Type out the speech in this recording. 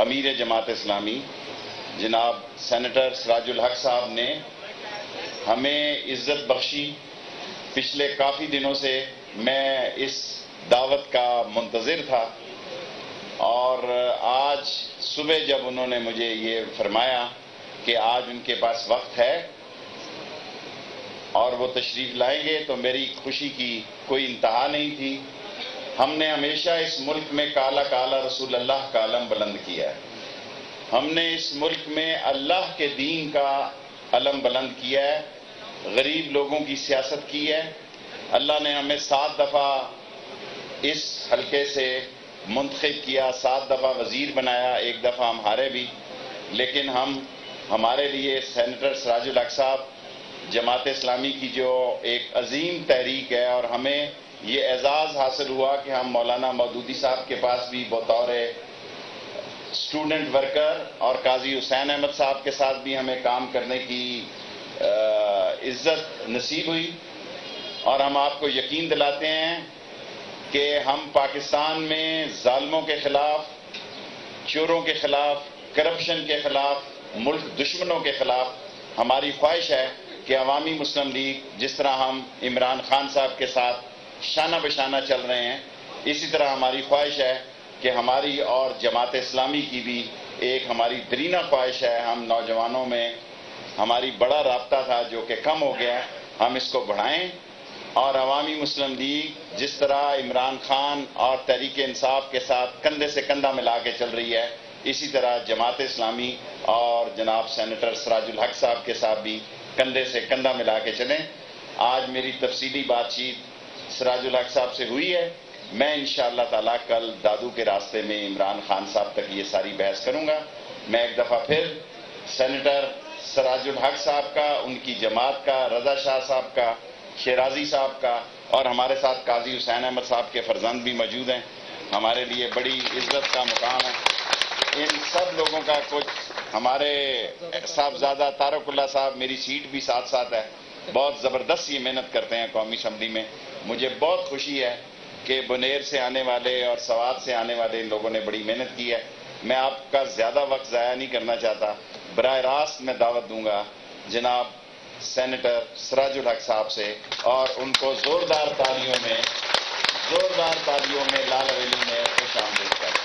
अमीर जमात इस्लामी जनाब सेनेटर सिराजुल हक साहब ने हमें इज्जत बख्शी। पिछले काफ़ी दिनों से मैं इस दावत का मुंतज़िर था और आज सुबह जब उन्होंने मुझे ये फरमाया कि आज उनके पास वक्त है और वो तशरीफ़ लाएंगे तो मेरी खुशी की कोई इंतहा नहीं थी। हमने हमेशा इस मुल्क में काला काला रसूल अल्लाह का अलम बुलंद किया है। हमने इस मुल्क में अल्लाह के दीन का अलम बुलंद किया है, गरीब लोगों की सियासत की है। अल्लाह ने हमें 7 दफ़ा इस हलके से मुंतखब किया, 7 दफ़ा वजीर बनाया, 1 दफ़ा हम हारे भी। लेकिन हमारे लिए सेनेटर सिराजुल हक साहब जमात इस्लामी की जो एक अजीम तहरीक है और हमें ये एजाज़ हासिल हुआ कि हम मौलाना मदूदी साहब के पास भी बतौर स्टूडेंट वर्कर और काजी हुसैन अहमद साहब के साथ भी हमें काम करने की इज्जत नसीब हुई। और हम आपको यकीन दिलाते हैं कि हम पाकिस्तान में जालिमों के खिलाफ, चोरों के खिलाफ, करप्शन के खिलाफ, मुल्क दुश्मनों के खिलाफ हमारी ख्वाहिश है कि अवामी मुस्लिम लीग जिस तरह हम इमरान खान साहब के साथ शाना बशाना चल रहे हैं, इसी तरह हमारी ख्वाहिश है कि हमारी और जमात इस्लामी की भी एक हमारी दरीना ख्वाहिश है। हम नौजवानों में हमारी बड़ा राब्ता था जो कि कम हो गया, हम इसको बढ़ाएं। और अवामी मुस्लिम लीग जिस तरह इमरान खान और तहरीक-ए-इंसाफ के साथ कंधे से कंधा मिला के चल रही है, इसी तरह जमात इस्लामी और जनाब सेनेटर सिराजुल हक साहब के साथ भी कंधे से कंधा मिला के चलें। आज मेरी तफसीली बातचीत सिराजुल हक साहब से हुई है। मैं इंशाअल्लाह ताला कल दादू के रास्ते में इमरान खान साहब तक ये सारी बहस करूंगा। मैं 1 दफ़ा फिर सेनेटर सिराजुल हक साहब का, उनकी जमात का, रजा शाह साहब का, शेराजी साहब का और हमारे साथ काजी हुसैन अहमद साहब के फर्जंद भी मौजूद हैं, हमारे लिए बड़ी इज्जत का मुकाम है। इन सब लोगों का कुछ हमारे साहबजादा तारकुल्लाह साहब, मेरी सीट भी साथ साथ है, बहुत ज़बरदस्त ये मेहनत करते हैं कौमी असम्बली में। मुझे बहुत खुशी है कि बुनेर से आने वाले और सवाद से आने वाले लोगों ने बड़ी मेहनत की है। मैं आपका ज़्यादा वक्त ज़ाया नहीं करना चाहता। बराह रास्त मैं दावत दूंगा जनाब सेनेटर सिराजुल हक साहब से और उनको ज़ोरदार तालियों में लाल हवेली में खुश आमदीद करें।